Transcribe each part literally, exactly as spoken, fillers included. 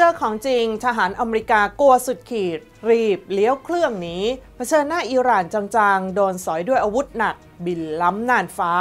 เจอของจริงทหารอเมริกากลัวสุดขีดรีบเลี้ยวเครื่องหนีเผชิญหน้าอิหร่านจังๆโดนสอยด้วยอาวุธหนักบินล้ำน่านฟ้า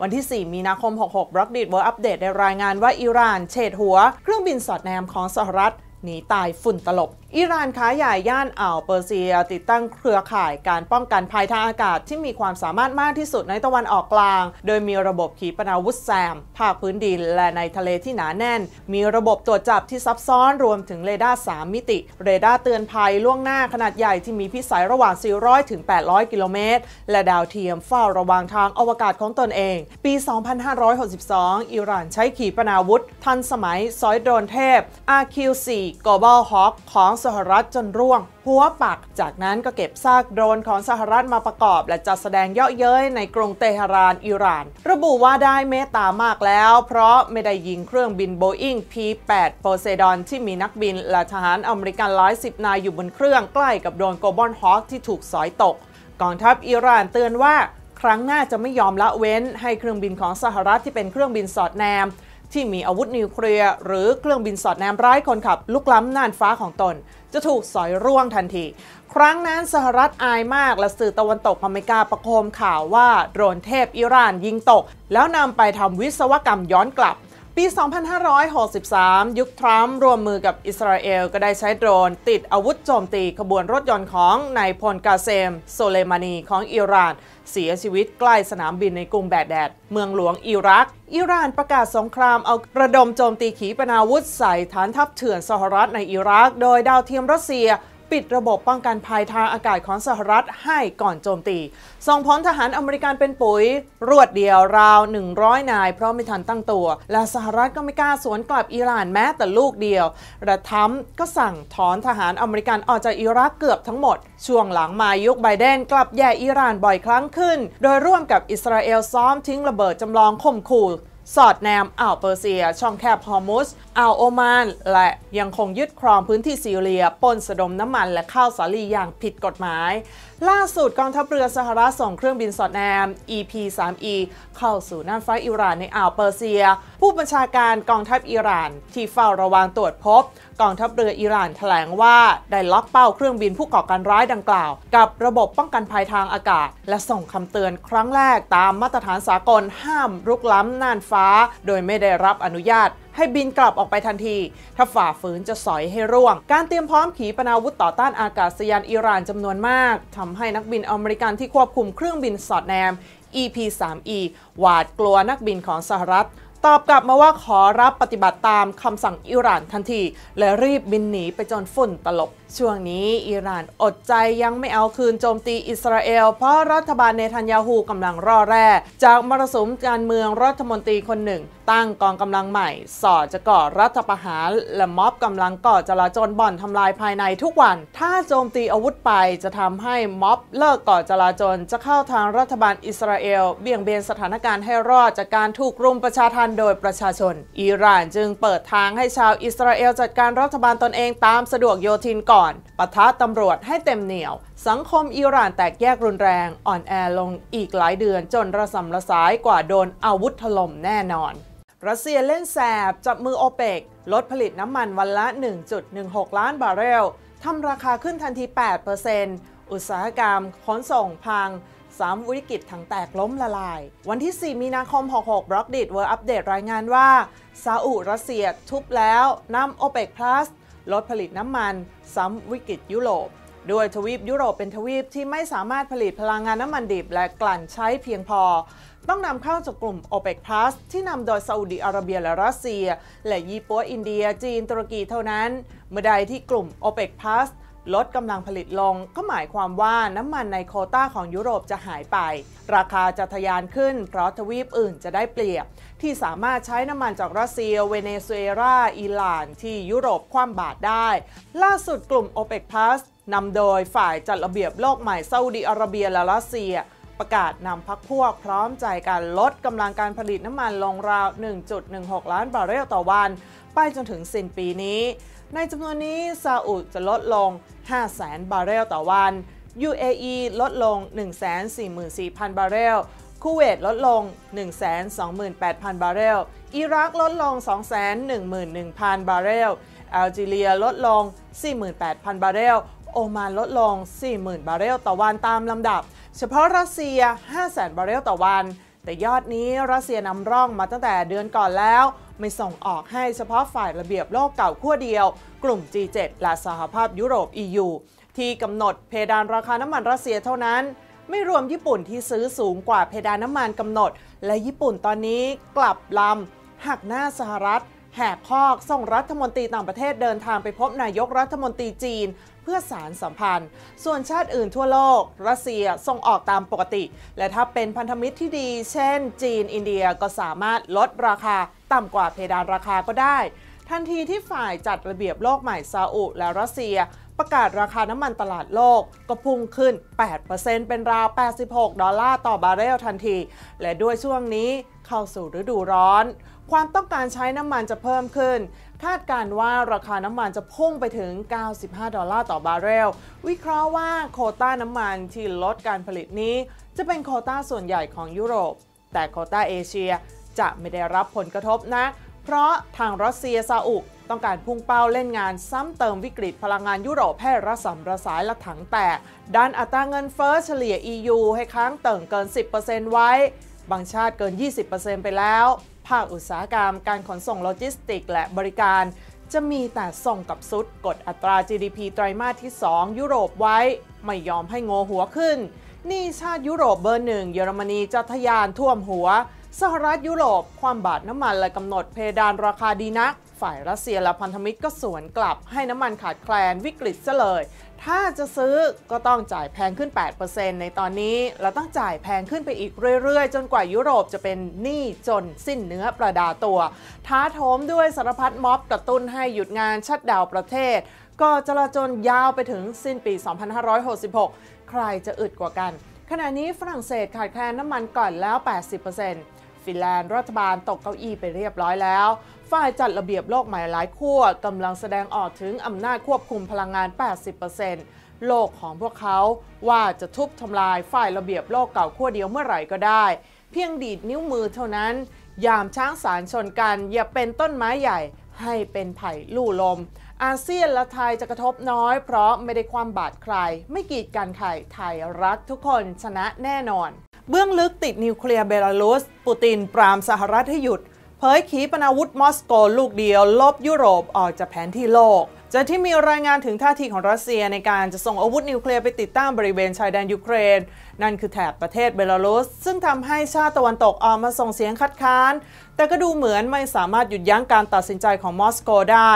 วันที่สี่มีนาคมหกหก Blockdeed World Update ได้รายงานว่าอิหร่านเฉดหัวเครื่องบินสอดแนมของสหรัฐหนีตายฝุ่นตลบอิหร่านค้าใหญ่ย่านอ่าวเปอร์เซียติดตั้งเครือข่ายการป้องกันภัยทางอากาศที่มีความสามารถมากที่สุดในตะวันออกกลางโดยมีระบบขีปนาวุธแซมภาคพื้นดินและในทะเลที่หนาแน่นมีระบบตรวจจับที่ซับซ้อนรวมถึงเรดาร์สามมิติเรดาร์เตือนภัยล่วงหน้าขนาดใหญ่ที่มีพิสัยระหว่างสี่ร้อยถึงแปดร้อยกิโลเมตรและดาวเทียมเฝ้าระวังทางอวกาศของตนเองปีสองพันห้าร้อยหกสิบสองอิหร่านใช้ขีปนาวุธทันสมัยสอยโดรนเทพ อาร์ คิว โฟร์ Global Hawk ของสหรัฐจนร่วงหัวปักจากนั้นก็เก็บซากโดรนของสหรัฐมาประกอบและจัดแสดงเยาะเย้ยในกรุงเตหะรานอิหร่านระบุว่าได้เมตตามากแล้วเพราะไม่ได้ยิงเครื่องบิน Boeing พี แปด Poseidon ที่มีนักบินและทหารอเมริกันหลายสิบนายอยู่บนเครื่องใกล้กับโดรน Global Hawk ที่ถูกสอยตกกองทัพอิหร่านเตือนว่าครั้งหน้าจะไม่ยอมละเว้นให้เครื่องบินของสหรัฐที่เป็นเครื่องบินสอดแนมที่มีอาวุธนิวเคลียร์หรือเครื่องบินสอดแนมร้ายคนขับลุกล้ำน่านฟ้าของตนจะถูกสอยร่วงทันทีครั้งนั้นสหรัฐอายมากและสื่อตะวันตกอเมริกาประโคมข่าวว่าโดรนเทพอิหร่านยิงตกแล้วนำไปทำวิศวกรรมย้อนกลับปีสองพันห้าร้อยหกสิบสามยุคทรัมป์ร่วมมือกับอิสราเอลก็ได้ใช้โดรนติดอาวุธโจมตีขบวนรถยนต์ของนายพลกาเซมโซเลมานีของอิหร่านเสียชีวิตใกล้สนามบินในกรุงแบกแดดเมืองหลวงอิรักอิหร่านประกาศสงครามเอาระดมโจมตีขีปนาวุธใส่ฐานทัพเถื่อนสหรัฐในอิรักโดยดาวเทียมรัสเซียปิดระบบป้องกันภัยทางอากาศของสหรัฐให้ก่อนโจมตีส่งผลทหารอเมริกันเป็นปุ๋ยรวดเดียวราวหนึ่งร้อยนายเพราะไม่ทันตั้งตัวและสหรัฐก็ไม่กล้าสวนกลับอิหร่านแม้แต่ลูกเดียวและทั้มก็สั่งถอนทหารอเมริกันออกจากอิรักเกือบทั้งหมดช่วงหลังมายุคไบเดนกลับแย่อิหร่านบ่อยครั้งขึ้นโดยร่วมกับอิสราเอลซ้อมทิ้งระเบิดจำลองข่มขู่สอดแนมอ่าวเปอร์เซียช่องแคบฮอร์มุสอ่าวโอมานและยังคงยึดครองพื้นที่ซีเรียปนสะดมน้ำมันและข้าวสาลีอย่างผิดกฎหมายล่าสุดกองทัพเรือสหรัฐส่งเครื่องบินสอดแนม อี พี ทรี อี เข้าสู่น่านฟ้าอิหร่านในอ่าวเปอร์เซียผู้บัญชาการกองทัพอิหร่านที่เฝ้าระวังตรวจพบกองทัพเรืออิหร่านแถลงว่าได้ล็อกเป้าเครื่องบินผู้ก่อการร้ายดังกล่าวกับระบบป้องกันภัยทางอากาศและส่งคำเตือนครั้งแรกตามมาตรฐานสากลห้ามรุกล้ำน่านฟ้าโดยไม่ได้รับอนุญาตให้บินกลับออกไปทันทีถ้าฝ่าฝืนจะสอยให้ร่วงการเตรียมพร้อมขีปนาวุธต่อต้านอากาศยานอิหร่านจำนวนมากทำให้นักบินอเมริกันที่ควบคุมเครื่องบินสอดแนม อี พี ทรี อี หวาดกลัวนักบินของสหรัฐตอบกลับมาว่าขอรับปฏิบัติตามคำสั่งอิหร่านทันทีและรีบบินหนีไปจนฝุ่นตลบช่วงนี้อิหร่านอดใจยังไม่เอาคืนโจมตีอิสราเอลเพราะรัฐบาลเนทันยาฮูกำลังร่อแร่จากมรสุมการเมืองรัฐมนตรีคนหนึ่งตั้งกองกำลังใหม่ส่อจะก่อรัฐประหารและม็อบกำลังก่อจลาจลบ่อนทำลายภายในทุกวันถ้าโจมตีอาวุธไปจะทำให้ม็อบเลิกก่อจลาจลจะเข้าทางรัฐบาลอิสราเอลเบี่ยงเบนสถานการณ์ให้รอดจากการถูกรุมประชาทัณฑ์โดยประชาชนอิหร่านจึงเปิดทางให้ชาวอิสราเอลจัดการรัฐบาลตนเองตามสะดวกโยธินก่อนปะทะตำรวจให้เต็มเหนี่ยวสังคมอิหร่านแตกแยกรุนแรงอ่อนแอลงอีกหลายเดือนจนระสำระสายกว่าโดนอาวุธถล่มแน่นอนรัสเซียเล่นแสบจับมือโอเปกลดผลิตน้ำมันวันละ หนึ่งจุดหนึ่งหกล้านบาร์เรลทำราคาขึ้นทันที แปดเปอร์เซ็นต์ อุตสาหกรรมขนส่งพังสามวิกฤตถังแตกล้มละลายวันที่สี่มีนาคมหกหก Blockdeed World Update รายงานว่าซาอุรัสเซียทุบแล้วนำโอเปกพลัสลดผลิตน้ำมันซ้ำวิกฤตยุโรปโดยทวีปยุโรปเป็นทวีปที่ไม่สามารถผลิตพลังงานน้ำมันดิบและกลั่นใช้เพียงพอต้องนำเข้าจากกลุ่ม โอเปก Plus ที่นำโดยซาอุดิอาระเบียและรัสเซียและญี่ปุ่นอินเดียจีนตุรกีเท่านั้นเมื่อใดที่กลุ่ม โอเปก Plus ลดกำลังผลิตลงก็หมายความว่าน้ำมันในโควต้าของยุโรปจะหายไปราคาจะทะยานขึ้นเพราะทวีปอื่นจะได้เปรียบที่สามารถใช้น้ำมันจากรัสเซียเวเนซุเอลาอิหร่านที่ยุโรปคว่ำบาตรได้ล่าสุดกลุ่ม โอเปก Plusนำโดยฝ่ายจัดระเบียบโลกใหม่ซาอุดิอาระเบียและรัสเซียประกาศนำพรรคพวกพร้อมใจการลดกำลังการผลิตน้ำมันลงราว หนึ่งจุดหนึ่งหกล้านบาร์เรลต่อวันไปจนถึงสิ้นปีนี้ในจำนวนนี้ซาอุจะลดลง ห้าแสนบาร์เรลต่อวัน ยู เอ อี ลดลง หนึ่งแสนสี่หมื่นสี่พันบาร์เรลคูเวตลดลง หนึ่งแสนสองหมื่นแปดพันบาร์เรลอิรักลดลง สองแสนหนึ่งหมื่นหนึ่งพันบาร์เรล อัลจีเรียลดลง สี่หมื่นแปดพัน บาร์เรลโอมานลดลง สี่หมื่น บาร์เรลต่อวันตามลำดับเฉพาะรัสเซีย ห้าแสน บาร์เรลต่อวันแต่ยอดนี้รัสเซียนำร่องมาตั้งแต่เดือนก่อนแล้วไม่ส่งออกให้เฉพาะฝ่ายระเบียบโลกเก่าขั้วเดียวกลุ่ม จี เจ็ด และสหภาพยุโรป อี ยู ที่กำหนดเพดานราคาน้ำมันรัสเซียเท่านั้นไม่รวมญี่ปุ่นที่ซื้อสูงกว่าเพดานน้ำมันกำหนดและญี่ปุ่นตอนนี้กลับลำหักหน้าสหรัฐแหกคอกส่งรัฐมนตรีต่างประเทศเดินทางไปพบนายกรัฐมนตรีจีนเพื่อสารสัมพันธ์ส่วนชาติอื่นทั่วโลกรัสเซียส่งออกตามปกติและถ้าเป็นพันธมิตรที่ดีเช่นจีนอินเดียก็สามารถลดราคาต่ำกว่าเพดานราคาก็ได้ทันทีที่ฝ่ายจัดระเบียบโลกใหม่ซาอุและรัสเซียประกาศราคาน้ำมันตลาดโลกก็พุ่งขึ้น แปดเปอร์เซ็นต์ เป็นราวแปดสิบหกดอลลาร์ต่อบาร์เรลทันทีและด้วยช่วงนี้เข้าสู่ฤดูร้อนความต้องการใช้น้ำมันจะเพิ่มขึ้นคาดการณ์ว่าราคาน้ำมันจะพุ่งไปถึงเก้าสิบห้าดอลลาร์ต่อบาร์เรลวิเคราะห์ว่าโควต้าน้ำมันที่ลดการผลิตนี้จะเป็นโควต้าส่วนใหญ่ของยุโรปแต่โควต้าเอเชียจะไม่ได้รับผลกระทบนะเพราะทางรัสเซียซาอุต้องการพุ่งเป้าเล่นงานซ้ำเติมวิกฤตพลังงานยุโรปให้ระสำระสายและถังแตกดันอัตราเงินเฟ้อเฉลี่ย อี ยู ให้ค้างเติ่งเกิน สิบเปอร์เซ็นต์ ไว้บางชาติเกิน ยี่สิบเปอร์เซ็นต์ ไปแล้วภาคอุตสาหกรรมการขนส่งโลจิสติกและบริการจะมีแต่ส่งกับสุดกดอัตรา จี ดี พี ไตรมาสที่สองยุโรปไว้ไม่ยอมให้งอหัวขึ้นนี่ชาติยุโรปเบอร์หนึ่งเยอรมนีจะทะยานท่วมหัวสหรัฐยุโรปความบาดน้ำมันและกำหนดเพดานราคาดีนักฝ่ายรัสเซียและพันธมิตรก็สวนกลับให้น้ำมันขาดแคลนวิกฤตซะเลยถ้าจะซื้อก็ต้องจ่ายแพงขึ้น แปดเปอร์เซ็นต์ ในตอนนี้และต้องจ่ายแพงขึ้นไปอีกเรื่อยๆจนกว่ายุโรปจะเป็นหนี้จนสิ้นเนื้อประดาตัวท้าโถมด้วยสารพัดม็อบกระตุ้นให้หยุดงานชัตดาวน์ประเทศก่อจลาจลยาวไปถึงสิ้นปี สองพันห้าร้อยหกสิบหก ใครจะอึดกว่ากันขณะนี้ฝรั่งเศสขาดแคลนน้ำมันก่อนแล้ว แปดสิบเปอร์เซ็นต์ ฟินแลนด์รัฐบาลตกเก้าอี้ไปเรียบร้อยแล้วฝ่ายจัดระเบียบโลกใหม่หลายขั้วกำลังแสดงออกถึงอำนาจควบคุมพลังงาน แปดสิบเปอร์เซ็นต์ โลกของพวกเขาว่าจะทุบทำลายฝ่ายระเบียบโลกเก่าขั้วเดียวเมื่อไหร่ก็ได้เพียงดีดนิ้วมือเท่านั้นยามช้างสารชนกันอย่าเป็นต้นไม้ใหญ่ให้เป็นไผ่ลู่ลมอาเซียนและไทยจะกระทบน้อยเพราะไม่ได้ความบาดใครไม่กีดกันใครไทยรักทุกคนชนะแน่นอนเบื้องลึกติดนิวเคลียร์เบลารุสปูตินปรามสหรัฐให้หยุดเผยขีปนาวุธมอสโกลูกเดียวลบยุโรปออกจากแผนที่โลกจากที่มีรายงานถึงท่าทีของรัสเซียในการจะส่งอาวุธนิวเคลียร์ไปติดตั้งบริเวณชายแดนยูเครนนั่นคือแถบประเทศเบลารุสซึ่งทำให้ชาติตะวันตกออกมาส่งเสียงคัดค้านแต่ก็ดูเหมือนไม่สามารถหยุดยั้งการตัดสินใจของมอสโกได้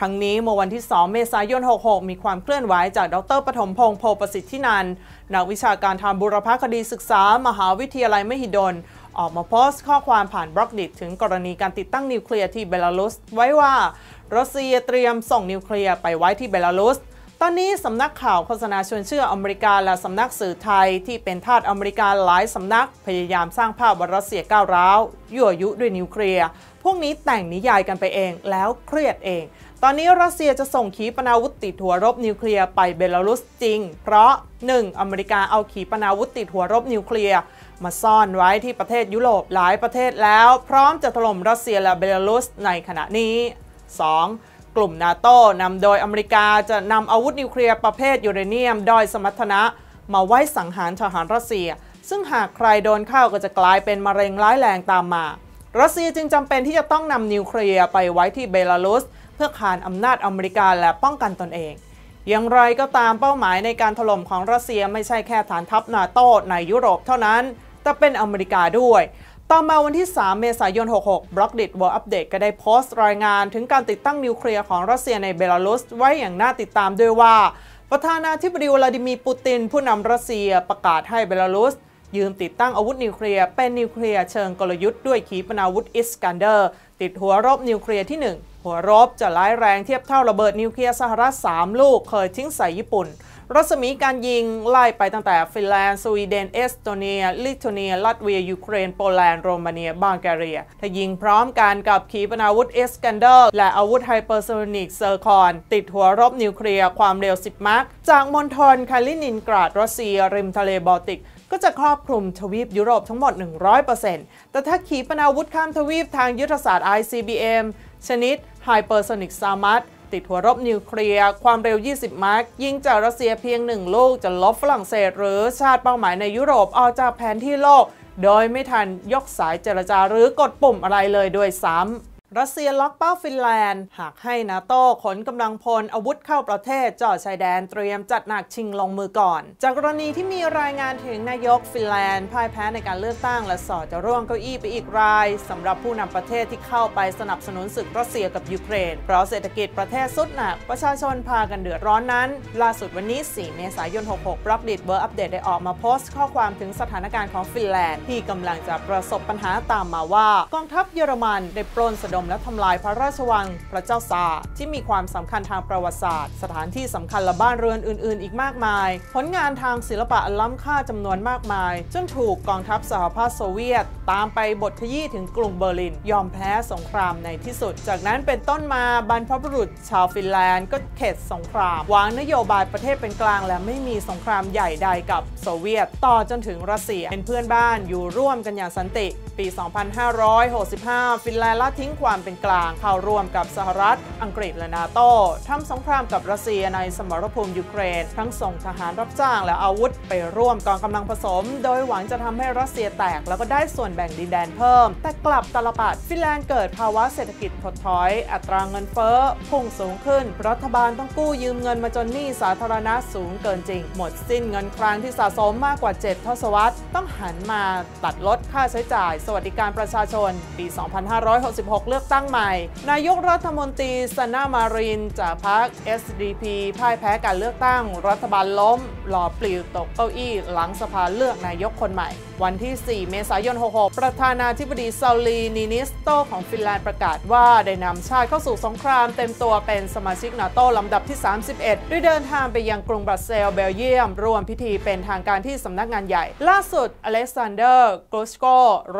ทั้งนี้เมื่อวันที่สองเมษายนหกหกมีความเคลื่อนไหวจากดร.ปฐมพงษ์โพประสิทธินันท์นักวิชาการทางบูรพคดีศึกษามหาวิทยาลัยมหิดลออกมาโพสต์ข้อความผ่านบล็อกดิจถึงกรณีการติดตั้งนิวเคลียร์ที่เบลารุสไว้ว่ารัสเซียเตรียมส่งนิวเคลียร์ไปไว้ที่เบลารุสตอนนี้สำนักข่าวโฆษณาชวนเชื่ออเมริกาและสำนักสื่อไทยที่เป็นทาสอเมริกาหลายสำนักพยายามสร้างภาพว่ารัสเซียก้าวร้าวยั่วยุด้วยนิวเคลียร์พวกนี้แต่งนิยายกันไปเองแล้วเครียดเองตอนนี้รัสเซียจะส่งขีปนาวุธติดหัวรบนิวเคลียร์ไปเบลารุสจริงเพราะ หนึ่ง. อเมริกาเอาขีปนาวุธติดหัวรบนิวเคลียร์มาซ่อนไว้ที่ประเทศยุโรปหลายประเทศแล้วพร้อมจะถล่มรัสเซียและเบลารุสในขณะนี้ สอง. กลุ่มนาโต้นำโดยอเมริกาจะนำอาวุธนิวเคลียร์ประเภทยูเรเนียมด้อยสมรรถนะมาไว้สังหารทหารรัสเซียซึ่งหากใครโดนเข้าก็จะกลายเป็นมะเร็งร้ายแรงตามมารัสเซียจึงจำเป็นที่จะต้องนำนิวเคลียร์ไปไว้ที่เบลารุสเพื่อขานอำนาจอเมริกาและป้องกันตนเองอย่างไรก็ตามเป้าหมายในการถล่มของรัสเซียไม่ใช่แค่ฐานทัพนาโต้ในยุโรปเท่านั้นแต่เป็นอเมริกาด้วยต่อมาวันที่สามเมษายนหกหก Blockdit World Update ก็ได้โพสต์รายงานถึงการติดตั้งนิวเคลียร์ของรัสเซียในเบลารุสไว้อย่างน่าติดตามด้วยว่าประธานาธิบดีวลาดิมีร์ปูตินผู้นำรัสเซียประกาศให้เบลารุสยืมติดตั้งอาวุธนิวเคลียร์เป็นนิวเคลียร์เชิงกลยุทธ์ด้วยขีปนาวุธอิสกันเดอร์ติดหัวรบนิวเคลียร์ที่หนึ่งหัวรบจะร้ายแรงเทียบเท่าระเบิดนิวเคลียร์สหรัฐสามลูกเคยทิ้งใส่ญี่ปุ่นรัศมีการยิงไล่ไปตั้งแต่ฟินแลนด์สวีเดนเอสโตเนียลิทัวเนียลัตเวียยูเครนโปแลนด์โรมาเนียบัลแกเรียถ้ายิงพร้อมกันกับขีปนาวุธเอสแคนเดอร์และอาวุธไฮเปอร์โซนิกเซอร์คอนติดหัวรบนิวเคลียร์ความเร็วสิบมัคจากมณฑลคาลินินกราดรัสเซียริมทะเลบอลติกก็จะครอบคลุมทวีปยุโรปทั้งหมด หนึ่งร้อยเปอร์เซ็นต์ แต่ถ้าขีปนาวุธข้ามทวีปทางยุทธศาสตร์ ไอ ซี บี เอ็ม ชนิดไฮเปอร์โซนิกสามารถ ติดหัวรบนิวเคลียร์ความเร็วยี่สิบมาร์กยิงจากรัสเซียเพียงหนึ่งลูกจะลบฝรั่งเศสหรือชาติเป้าหมายในยุโรปออกจากแผนที่โลกโดยไม่ทันยกสายเจรจาหรือกดปุ่มอะไรเลยด้วยซ้ำรัสเซียล็อกเป้าฟินแลนด์หากให้นาโต้ขนกำลังพลอาวุธเข้าประเทศจ่อชายแดนเตรียมจัดหนักชิงลงมือก่อนจากกรณีที่มีรายงานถึงนายกฟินแลนด์พ่ายแพ้ในการเลือกตั้งและส่อจะร่วงเก้าอี้ไปอีกรายสำหรับผู้นำประเทศที่เข้าไปสนับสนุนศึกรัสเซียกับยูเครนเพราะเศรษฐกิจประเทศสุดหนักประชาชนพากันเดือดร้อนนั้นล่าสุดวันนี้สี่เมษายนหกหกบล็อกดิทเวิร์ดอัปเดตได้ออกมาโพสต์ข้อความถึงสถานการณ์ของฟินแลนด์ที่กำลังจะประสบปัญหาตามมาว่ากองทัพเยอรมันได้ปล้นสะดมและทำลายพระราชวังพระเจ้าซาร์ที่มีความสำคัญทางประวัติศาสตร์สถานที่สำคัญและบ้านเรือนอื่นๆอีกมากมายผลงานทางศิลปะล้ำค่าจำนวนมากมายจนถูกกองทัพสหภาพโซเวียตตามไปบทขยี้ถึงกรุงเบอร์ลินยอมแพ้สงครามในที่สุดจากนั้นเป็นต้นมาบรรพบุรุษชาวฟินแลนด์ก็เข็ดสงครามวางนโยบายประเทศเป็นกลางและไม่มีสงครามใหญ่ใดกับโซเวียตต่อจนถึงรัสเซียเป็นเพื่อนบ้านอยู่ร่วมกันอย่างสันติปีสองพันห้าร้อยหกสิบห้าฟินแลนด์ละทิ้งความเป็นกลางเข้าร่วมกับสหรัฐอังกฤษและนาโต้ทำสงครามกับรัสเซียในสมรภูมิยูเครนทั้งส่งทหารรับจ้างและอาวุธไปร่วมกองกำลังผสมโดยหวังจะทำให้รัสเซียแตกแล้วก็ได้ส่วนแบ่งดินแดนเพิ่มแต่กลับตาลปัตรฟินแลนด์เกิดภาวะเศรษฐกิจถดถอยอัตราเงินเฟ้อพุ่งสูงขึ้นรัฐบาลต้องกู้ยืมเงินมาจนหนี้สาธารณะสูงเกินจริงหมดสิ้นเงินคลังที่สะสมมากกว่าเจ็ดทศวรรษต้องหันมาตัดลดค่าใช้จ่ายสวัสดิการประชาชนปีสองพันห้าร้อยหกสิบหกเลือกตั้งใหม่นายกรัฐมนตรีสันนามารินจากพรรค เอส ดี พี พ่ายแพ้การเลือกตั้งรัฐบาลล้มหล่อปลิวตกเก้าอี้หลังสภาเลือกนายกคนใหม่วันที่สี่เมษายนหกหกประธานาธิบดีซาลีนินิสโตของฟินแลนด์ประกาศว่าได้นำชาติเข้าสู่สงครามเต็มตัวเป็นสมาชิกนาโต้ลำดับที่สามสิบเอ็ดด้วยเดินทางไปยังกรุงบรัสเซลส์เบลเยียมร่วมพิธีเป็นทางการที่สำนักงานใหญ่ล่าสุดอเล็กซานเดอร์กรูชโก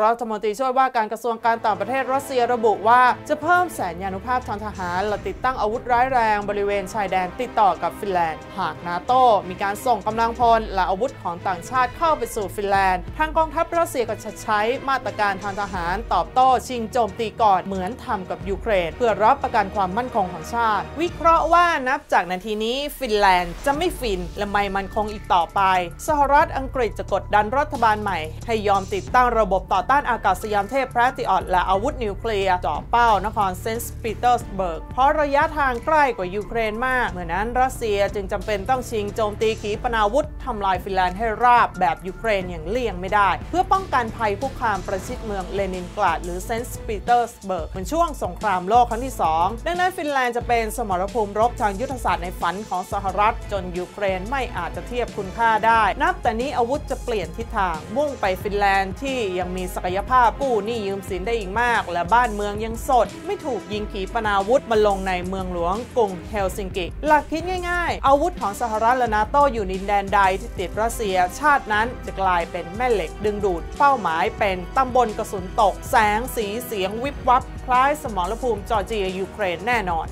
รัฐมนตรีช่วยว่าการกระทรวงการต่างประเทศรัสเซียระบุว่าจะเพิ่มแสนยานุภาพทางทหารและติดตั้งอาวุธร้ายแรงบริเวณชายแดนติดต่อกับฟินแลนด์หากนาโต้มีการส่งกำลังพลและอาวุธของต่างชาติเข้าไปสู่ฟินแลนด์ทางกองทัพรัสเซียก็จะใช้มาตรการทางทหารตอบโต้ชิงโจมตีก่อนเหมือนทำกับยูเครนเพื่อรับประกันความมั่นคงของชาติวิเคราะห์ว่านับจากนาทีนี้ฟินแลนด์จะไม่ฟินและไม่มั่นคงอีกต่อไปสหรัฐอังกฤษจะกดดันรัฐบาลใหม่ให้ยอมติดตั้งระบบต่อต้านอากาศยานเทพแพทริออตและอาวุธนิวเคลียร์จ่อเป้านครเซนต์ปีเตอร์สเบิร์กเพราะระยะทางใกล้กว่ายูเครนมากเมื่อนั้นรัสเซียจึงจำเป็นต้องชิงโจมตีขีปนาวุธทำลายฟินแลนด์ให้ราบแบบยูเครนอย่างเลี่ยงไม่ได้เพื่อป้องกันภัยคุกคามประชิดเมืองเลนินกราดหรือเซนต์ปีเตอร์สเบิร์กเหมือนช่วงสงครามโลกครั้งที่สองดังนั้นฟินแลนด์จะเป็นสมรภูมิรบทางยุทธศาสตร์ในฝันของสหรัฐจนยูเครนไม่อาจจะเทียบคุณค่าได้นับแต่นี้อาวุธจะเปลี่ยนทิศทางมุ่งไปฟินแลนด์ที่ยังมีศักยภาพกู้หนี้ยืมสินได้อีกมากและบ้านเมืองยังสดไม่ถูกยิงขีปนาวุธมาลงในเมืองหลวงกรุงเฮลซิงกิหลักคิดง่ายๆอาวุธของสหรัฐและนาโต้อยู่ในดินแดนใดที่ติดรัสเซียชาตินั้นจะกลายเป็นแม่เหล็กดึงดูดเป้าหมายเป็นตำบลกระสุนตกแสงสีเสียงวิบวับคล้ายสมรภูมิจอร์เจียยูเครนแน่นอน